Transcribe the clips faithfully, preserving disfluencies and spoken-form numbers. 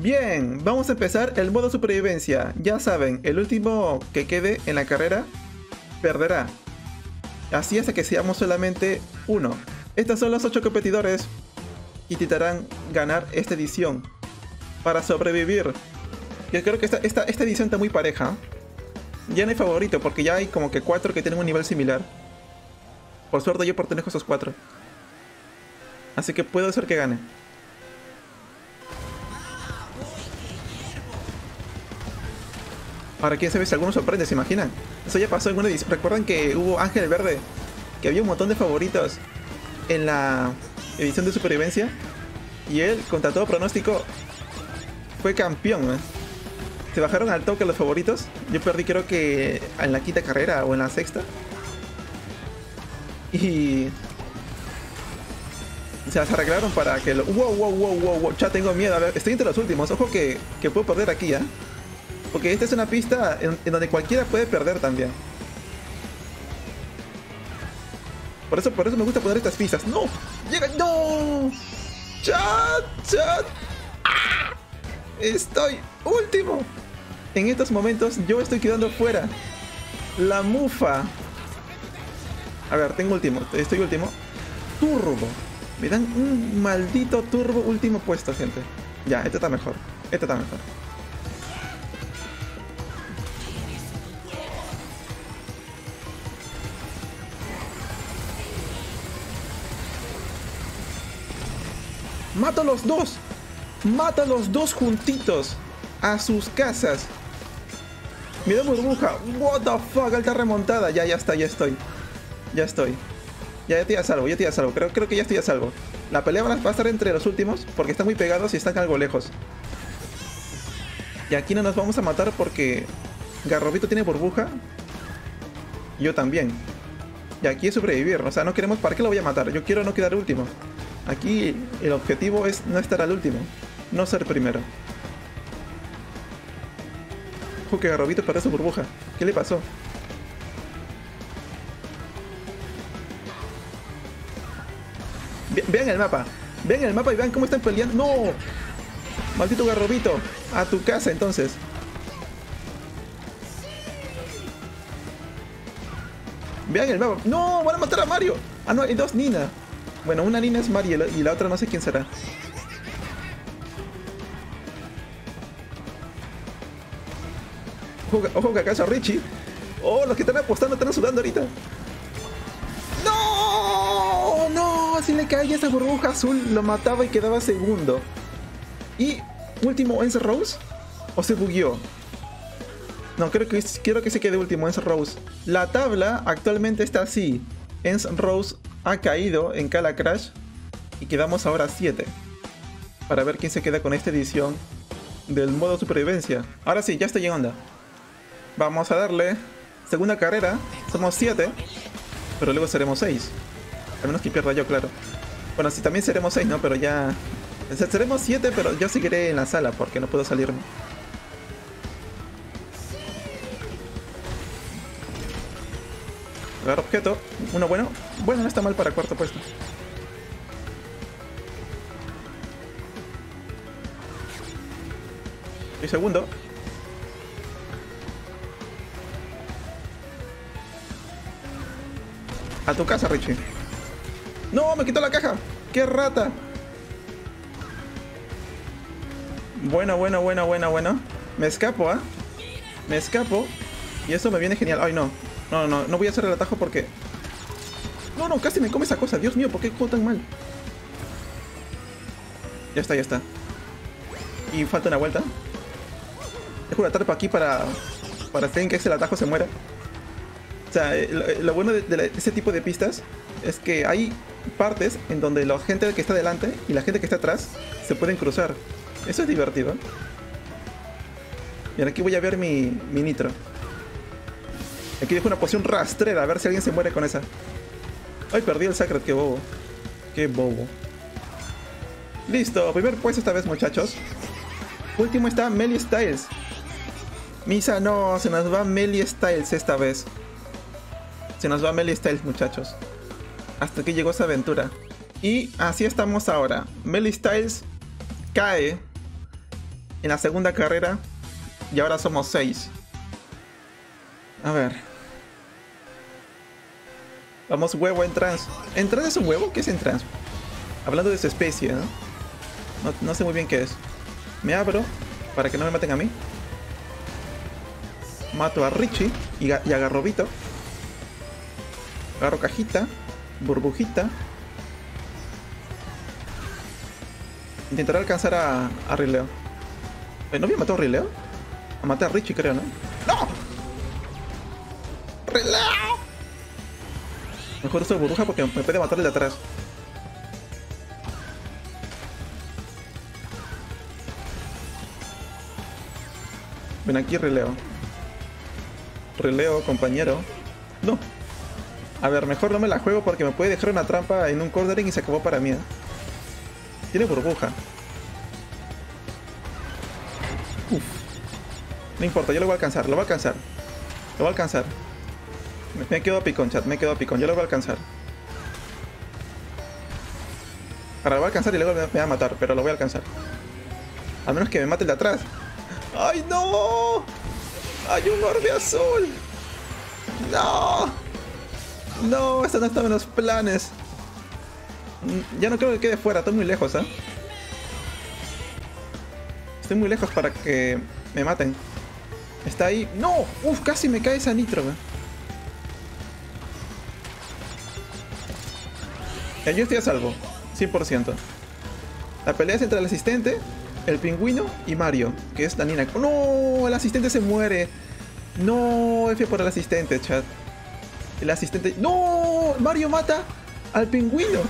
Bien, vamos a empezar el modo supervivencia. Ya saben, el último que quede en la carrera perderá. Así hasta que seamos solamente uno. Estas son los ocho competidores que intentarán ganar esta edición para sobrevivir. Yo creo que esta, esta, esta edición está muy pareja. Ya no hay favorito porque ya hay como que cuatro que tienen un nivel similar. Por suerte yo pertenezco a esos cuatro. Así que puedo hacer que gane. Ahora quién sabe si alguno sorprende, ¿se imaginan? Eso ya pasó en una edición. Recuerdan que hubo Ángel Verde, que había un montón de favoritos en la edición de supervivencia. Y él, contra todo pronóstico, fue campeón, ¿eh? Se bajaron al toque los favoritos. Yo perdí creo que en la quinta carrera o en la sexta. Y se las arreglaron para que lo... ¡Wow, wow, wow, wow, wow! Ya tengo miedo. A ver, estoy entre los últimos. Ojo que, que puedo perder aquí, ¿eh? Porque esta es una pista en, en donde cualquiera puede perder también. Por eso, por eso me gusta poner estas pistas. ¡No! ¡Llega! ¡No! ¡Chat! ¡Chat! ¡Ah! ¡Estoy último! En estos momentos yo estoy quedando fuera. La mufa. A ver, tengo último. Estoy último. Turbo. Me dan un maldito turbo último puesto, gente. Ya, este está mejor. Este está mejor. ¡Mato a los dos! ¡Mato a los dos juntitos! ¡A sus casas! ¡Me da burbuja! ¡What the fuck! ¡Alta remontada! Ya, ya está, ya estoy. Ya estoy. Ya, ya estoy a salvo, ya estoy a salvo. Creo, creo que ya estoy a salvo. La pelea va a pasar entre los últimos porque están muy pegados y están algo lejos. Y aquí no nos vamos a matar porque Garrobito tiene burbuja. Yo también. Y aquí es sobrevivir. O sea, no queremos... ¿Para qué lo voy a matar? Yo quiero no quedar último. Aquí el objetivo es no estar al último, no ser primero. Ojo que Garrobito perdió su burbuja. ¿Qué le pasó? Ve vean el mapa. Vean el mapa y vean cómo están peleando. ¡No! Maldito Garrobito. A tu casa entonces. Vean el mapa. ¡No! ¡Van a matar a Mario! Ah, no, hay dos Nina. Bueno, una Nina es Mario y la otra no sé quién será. Ojo, ojo que acaso Richie. Oh, los que están apostando están sudando ahorita. ¡No! ¡No! Si le caía esa burbuja azul, lo mataba y quedaba segundo. Y último Enzo Rose. ¿O se bugueó? No, creo que, creo que se quede último Enzo Rose. La tabla actualmente está así. Enzo Rose ha caído en Cala Crash y quedamos ahora siete. Para ver quién se queda con esta edición del modo supervivencia. Ahora sí, ya estoy en onda. Vamos a darle. Segunda carrera, somos siete. Pero luego seremos seis. Al menos que pierda yo, claro. Bueno, sí, también seremos seis, ¿no? Pero ya... O sea, seremos siete, pero yo seguiré en la sala porque no puedo salirme. Agarro objeto, uno bueno. Bueno, no está mal para cuarto puesto. Y segundo. A tu casa, Richie. ¡No! ¡Me quitó la caja! ¡Qué rata! Bueno, bueno, bueno, bueno, bueno. Me escapo, ¿ah? ¿eh? Me escapo. Y eso me viene genial. ¡Ay, no! No, no, no voy a hacer el atajo porque... No, no, casi me come esa cosa. Dios mío, ¿por qué juego tan mal? Ya está, ya está. Y falta una vuelta. Dejo una tarpa aquí para... Para hacer que el atajo se muera. O sea, lo, lo bueno de, de, la, de ese tipo de pistas es que hay partes en donde la gente que está delante y la gente que está atrás se pueden cruzar. Eso es divertido. Y ahora aquí voy a ver mi, mi nitro. Aquí dejo una poción rastrera, a ver si alguien se muere con esa. Ay, perdí el Sacred, qué bobo. Qué bobo. Listo, primer puesto esta vez, muchachos. Último está Meli Styles. Misa, no, se nos va Meli Styles esta vez. Se nos va Meli Styles, muchachos. Hasta aquí llegó esa aventura. Y así estamos ahora. Meli Styles cae en la segunda carrera y ahora somos seis. A ver. Vamos, huevo en trans. ¿En trans es un huevo? ¿Qué es en trans? Hablando de su especie, ¿no? No, no sé muy bien qué es. Me abro para que no me maten a mí. Mato a Richie y a Garrobito. Agarro cajita, burbujita. Intentaré alcanzar a, a Rileo. Eh, ¿No había matado a Rileo? A matar a Richie, creo, ¿no? ¡No! ¡Rileo! Mejor uso de burbuja porque me puede matar el de atrás. Ven aquí, Rileo. Rileo, compañero. ¡No! A ver, mejor no me la juego porque me puede dejar una trampa en un cornering y se acabó para mí. Tiene burbuja. Uf. No importa, yo lo voy a alcanzar, lo voy a alcanzar. Lo voy a alcanzar. Me, me quedo a picón, chat, me quedo a picón. Yo lo voy a alcanzar. Ahora lo voy a alcanzar y luego me, me va a matar, pero lo voy a alcanzar. A menos que me mate el de atrás. ¡Ay, no! ¡Hay un orbe azul! ¡No! No, esta no está en los planes. Ya no creo que quede fuera, estoy muy lejos, ¿eh? Estoy muy lejos para que me maten. Está ahí. ¡No! ¡Uf! Casi me cae esa nitro, man. Ya, yo estoy a salvo. cien por ciento. La pelea es entre el asistente, el pingüino y Mario, que es la Nina. ¡No! El asistente se muere. No, F por el asistente, chat. El asistente... ¡No! Mario mata al pingüino.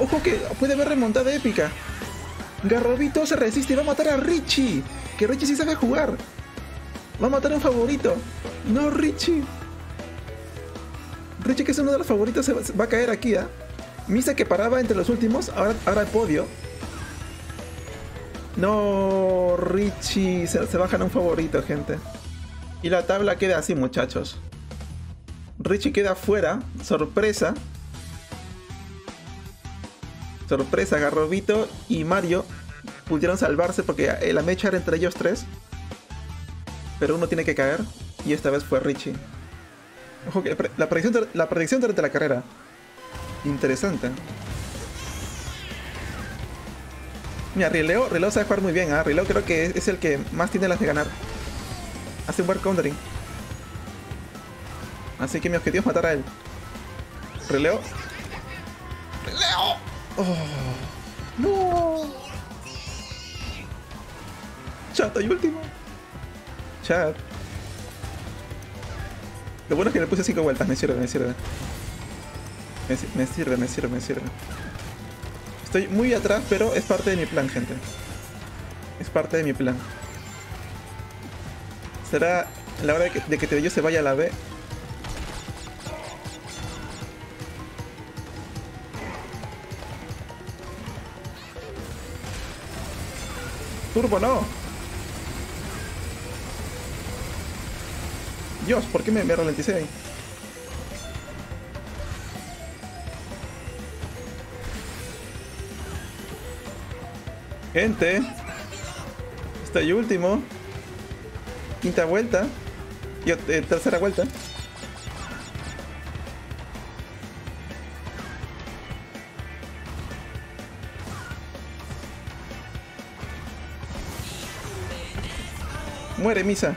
Ojo que puede haber remontada épica. Garrobito se resiste y va a matar a Richie. Que Richie sí sabe jugar. Va a matar a un favorito. No, Richie. Richie, que es uno de los favoritos, se va a caer aquí, ¿ah? ¿eh? Misa, que paraba entre los últimos. Ahora, ahora el podio. No, Richie. Se, se bajan a un favorito, gente. Y la tabla queda así, muchachos. Richie queda fuera, sorpresa. Sorpresa, Garrobito y Mario pudieron salvarse porque la mecha era entre ellos tres. Pero uno tiene que caer y esta vez fue Richie. Ojo que la predicción, la predicción durante la carrera. Interesante. Mira, Rileo, Rileo sabe jugar muy bien, ¿eh? Rileo creo que es, es el que más tiene las de ganar. Hace un buen countering. Así que mi objetivo es matar a él. Rileo. ¡Rileo! Oh, ¡no! Chat, y último. Chat. Lo bueno es que le puse cinco vueltas. Me sirve, me sirve. Me, me sirve, me sirve, me sirve. Estoy muy atrás, pero es parte de mi plan, gente. Es parte de mi plan. Será la hora de que, de que Tello se vaya a la B. Turbo no. Dios, ¿por qué me, me ralenticé ahí? Gente. Estoy último. Quinta vuelta. Y eh, tercera vuelta. Muere, Misa.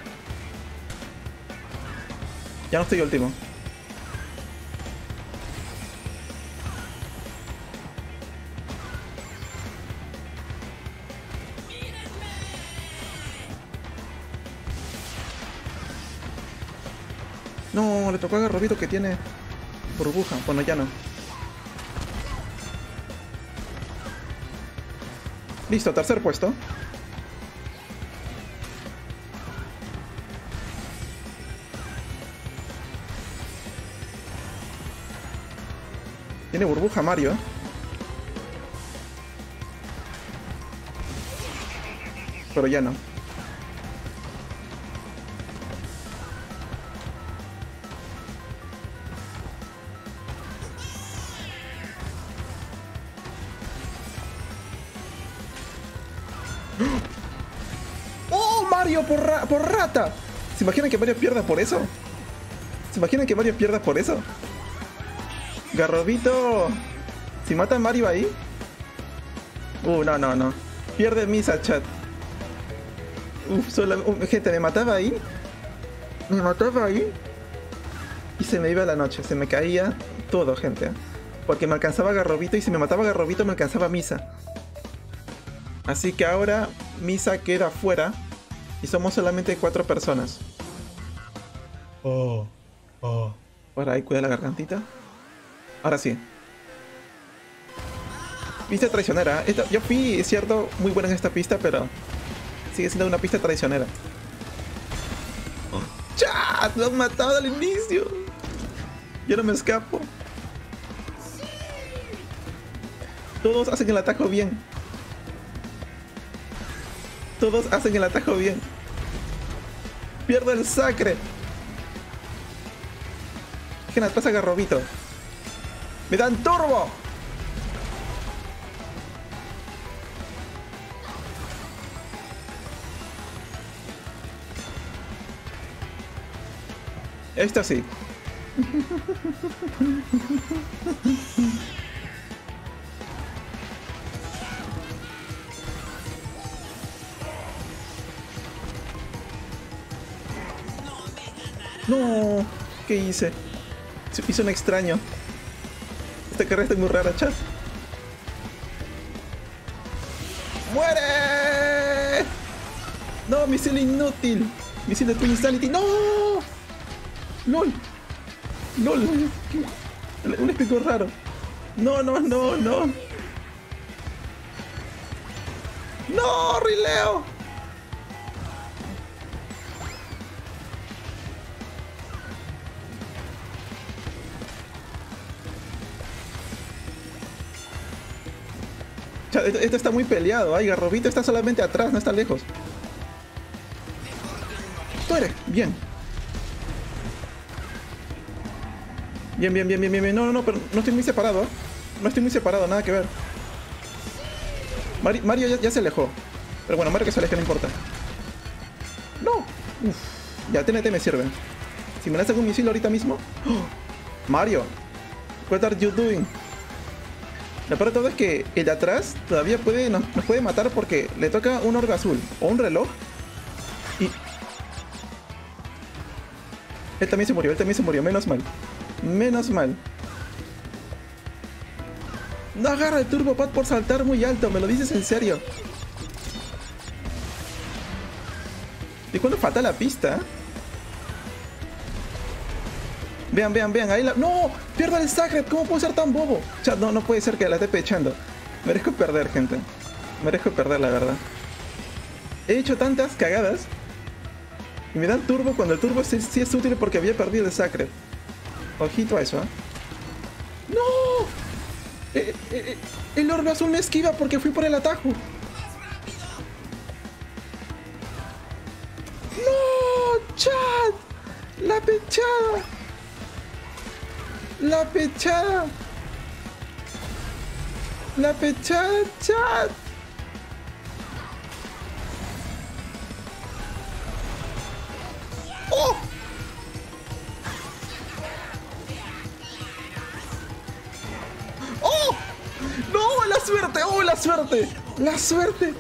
Ya no estoy último. No, le tocó a Garrobito que tiene burbuja. Bueno, ya no. Listo, tercer puesto. Tiene burbuja Mario. Pero ya no. Mario por, ra por rata. ¿Se imaginan que Mario pierda por eso? ¿Se imaginan que Mario pierda por eso? Garrobito. Si mata a Mario ahí. Uh, no, no, no. Pierde misa, chat. Uf, solo, uh, gente, me mataba ahí. Me mataba ahí. Y se me iba la noche. Se me caía todo, gente. Porque me alcanzaba Garrobito. Y si me mataba Garrobito, me alcanzaba misa. Así que ahora misa queda fuera. Y somos solamente cuatro personas. Oh, oh. Ahora ahí, cuida la gargantita. Ahora sí. Pista traicionera. Esta, yo fui, es cierto, muy buena en esta pista, pero sigue siendo una pista traicionera. ¡Chat! ¡Lo han matado al inicio! Yo no me escapo. Todos hacen el atajo bien. Todos hacen el atajo bien. Pierdo el sacre. Dejen atrás a Garrobito. ¡Me dan turbo! Esto sí. No, ¿qué hice? Se hizo un extraño. Esta carrera está muy rara, chat. ¡Muere! No, misil inútil. Misil de Twin Insanity. ¡No! ¡Lol! ¡Lol! Un espectro raro. ¡No, no, no, no! ¡No, Rileo! Esto, esto está muy peleado. Ay, Garrobito está solamente atrás, no está lejos. Tú eres. Bien. Bien, bien, bien, bien, bien, no, no, no, pero no estoy muy separado, ¿eh? No estoy muy separado, nada que ver. Mari Mario ya, ya se alejó. Pero bueno, Mario que se aleje, no importa. ¡No! Uf, ya T N T me sirve. Si me lanzan un misil ahorita mismo... ¡Oh! ¡Mario! What are you doing? Lo peor de todo es que el de atrás todavía puede, nos, nos puede matar porque le toca un orbe azul o un reloj. Y... él también se murió, él también se murió, menos mal. Menos mal. No agarra el Turbo Pad por saltar muy alto. ¿Me lo dices en serio? ¿Y cuándo falta la pista? Vean, vean, vean. Ahí la... ¡No! ¡Pierdo el sacred! ¿Cómo puedo ser tan bobo? Chat, no, no puede ser que la esté pechando. Merezco perder, gente. Merezco perder, la verdad. He hecho tantas cagadas. Y me dan turbo cuando el turbo sí, sí es útil porque había perdido el sacred. Ojito a eso, ¿eh? ¡No! Eh, eh, el orbe azul me esquiva porque fui por el atajo. ¡No! ¡Chat! ¡La pechada! ¡La pechada! ¡La pechada, chat! ¡Oh! ¡Suerte! ¡Oh, la suerte! ¡La suerte!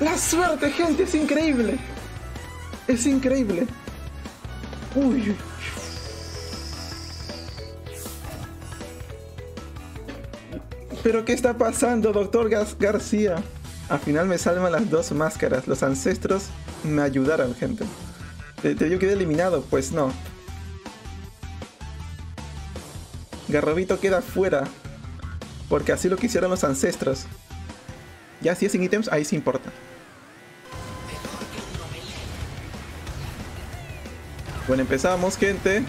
¡La suerte, gente! ¡Es increíble! ¡Es increíble! ¡Uy! ¿Pero qué está pasando, doctor García? Al final me salvan las dos máscaras. Los ancestros me ayudaron, gente. ¿Te, te yo quedé eliminado? Pues no. Garrobito queda fuera. Porque así lo quisieron los ancestros. Ya si es sin ítems, ahí sí importa. Bueno, empezamos, gente.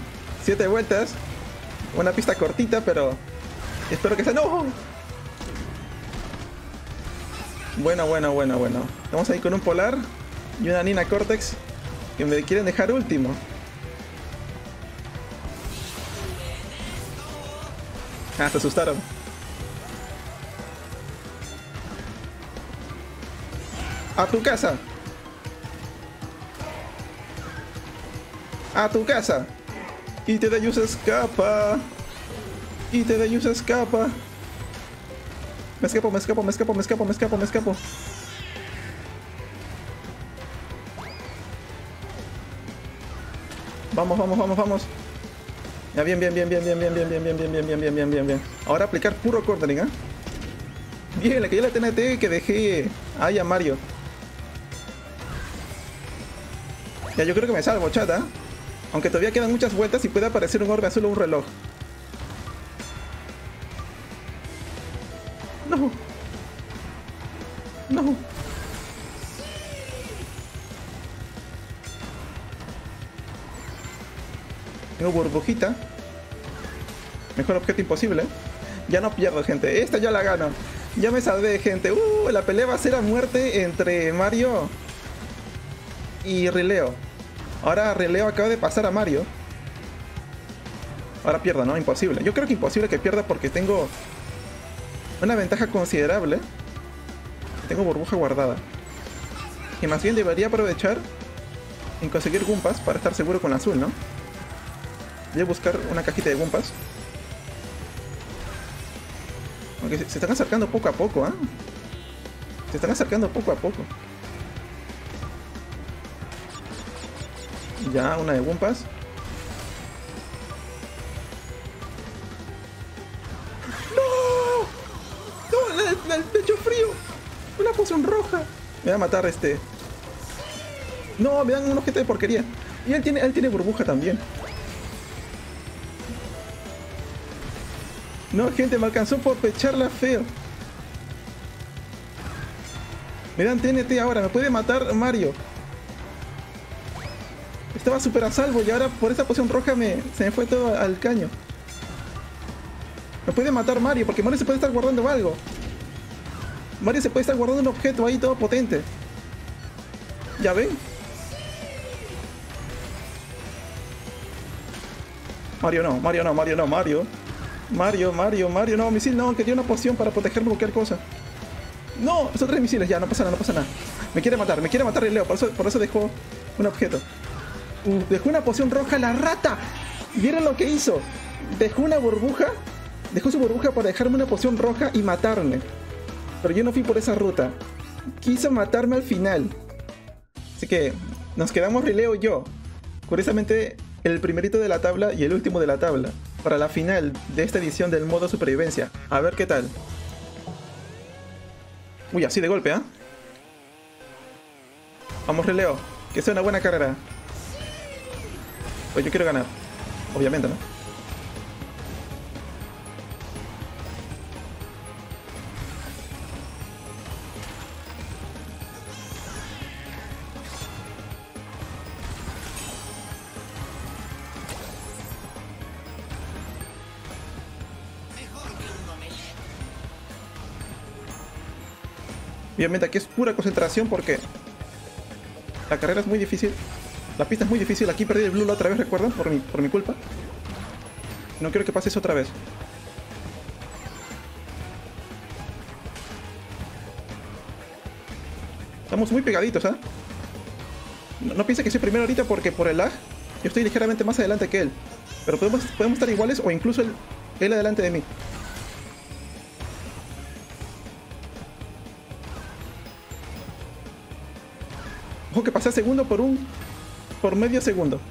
Siete vueltas. Una pista cortita, pero... espero que sea... ¡No! Bueno, bueno, bueno, bueno. Vamos ahí con un polar y una Nina Cortex que me quieren dejar último. Ah, se asustaron. ¡A tu casa! a tu casa. Y Tadayu se escapa. Y Tadayu se escapa. Me escapo, me escapo, me escapo, me escapo, me escapo, me escapo. Vamos, vamos, vamos, vamos. Ya, bien, bien, bien, bien, bien, bien, bien, bien, bien, bien, bien, bien, bien, bien, bien, bien. Ahora aplicar puro cornering, ¿eh? Bien, le caí la T N T que dejé ahí a Mario. Ya, yo creo que me salvo, chata. Aunque todavía quedan muchas vueltas y puede aparecer un orbe azul o un reloj. No. No. Tengo burbujita. Mejor objeto imposible. Ya no pierdo, gente. Esta ya la gano. Ya me salvé, gente. Uh, la pelea va a ser a muerte entre Mario y Rileo. Ahora Rileo acaba de pasar a Mario. Ahora pierda, ¿no? Imposible. Yo creo que imposible que pierda porque tengo una ventaja considerable. Tengo burbuja guardada. Y más bien debería aprovechar en conseguir Wumpas para estar seguro con la azul, ¿no? Voy a buscar una cajita de Wumpas. Aunque se están acercando poco a poco, ¿ah? ¿eh? Se están acercando poco a poco. Ya, una de Wumpas. ¡No! ¡No! La, la, ¡el pecho frío! ¡Una poción roja! Me va a matar este. ¡No! Me dan un objeto de porquería. Y él tiene, él tiene burbuja también. No, gente, me alcanzó por pecharla feo. Me dan T N T ahora, me puede matar Mario. Estaba súper a salvo y ahora por esta poción roja me, se me fue todo al caño. Me puede matar Mario porque Mario se puede estar guardando algo. Mario se puede estar guardando un objeto ahí todo potente. ¿Ya ven? Mario no, Mario no, Mario no, Mario. Mario, Mario, Mario, no, misil no, que tiene una poción para protegerme cualquier cosa. No, son tres misiles, ya, no pasa nada, no pasa nada. Me quiere matar, me quiere matar Rileo, por eso, por eso dejó un objeto. Uh, dejó una poción roja, la rata. ¿Vieron lo que hizo? Dejó una burbuja, dejó su burbuja para dejarme una poción roja y matarme. Pero yo no fui por esa ruta. Quiso matarme al final. Así que nos quedamos Rileo y yo. Curiosamente, el primerito de la tabla y el último de la tabla. Para la final de esta edición del modo supervivencia. A ver qué tal. Uy, así de golpe, ¿ah? ¿eh? Vamos, Rileo. Que sea una buena carrera. Pues yo quiero ganar. Obviamente, ¿no? Obviamente aquí es pura concentración porque la carrera es muy difícil. La pista es muy difícil. Aquí perdí el blue otra vez, recuerdan, por mi, por mi culpa. No quiero que pase eso otra vez. Estamos muy pegaditos, ¿ah? ¿eh? No, no piense que soy primero ahorita porque por el lag yo estoy ligeramente más adelante que él. Pero podemos, podemos estar iguales o incluso él, él adelante de mí. Ojo que pasé segundo por un... por medio segundo.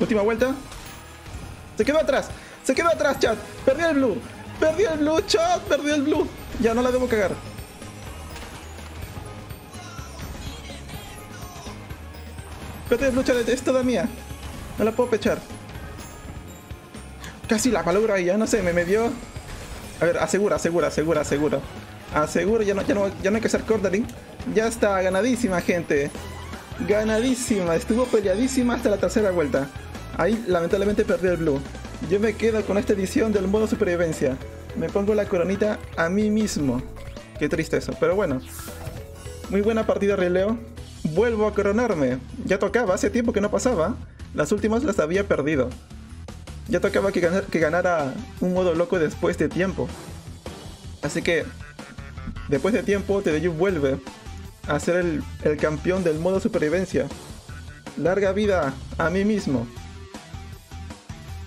Última vuelta. Se quedó atrás. Se quedó atrás, chat. Perdí el blue. Perdí el blue, chat. Perdí el blue. Ya no la debo cagar. Perdí el blue, chat. Es toda mía. No la puedo pechar. Casi la malogro ahí, ya no sé, me, me dio... A ver, asegura, asegura, asegura, asegura. Aseguro, ya no, ya no, ya no hay que hacer cornering. Ya está, ganadísima, gente. Ganadísima, estuvo peleadísima hasta la tercera vuelta. Ahí, lamentablemente, perdí el blue. Yo me quedo con esta edición del modo supervivencia. Me pongo la coronita a mí mismo. Qué triste eso, pero bueno. Muy buena partida, Rileo. Vuelvo a coronarme. Ya tocaba, hace tiempo que no pasaba. Las últimas las había perdido. Ya tocaba que, ganar, que ganara un modo loco después de tiempo. Así que, después de tiempo, Teddeyu vuelve a ser el, el campeón del modo supervivencia. Larga vida a mí mismo.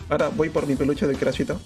Ahora voy por mi peluche de Crashito.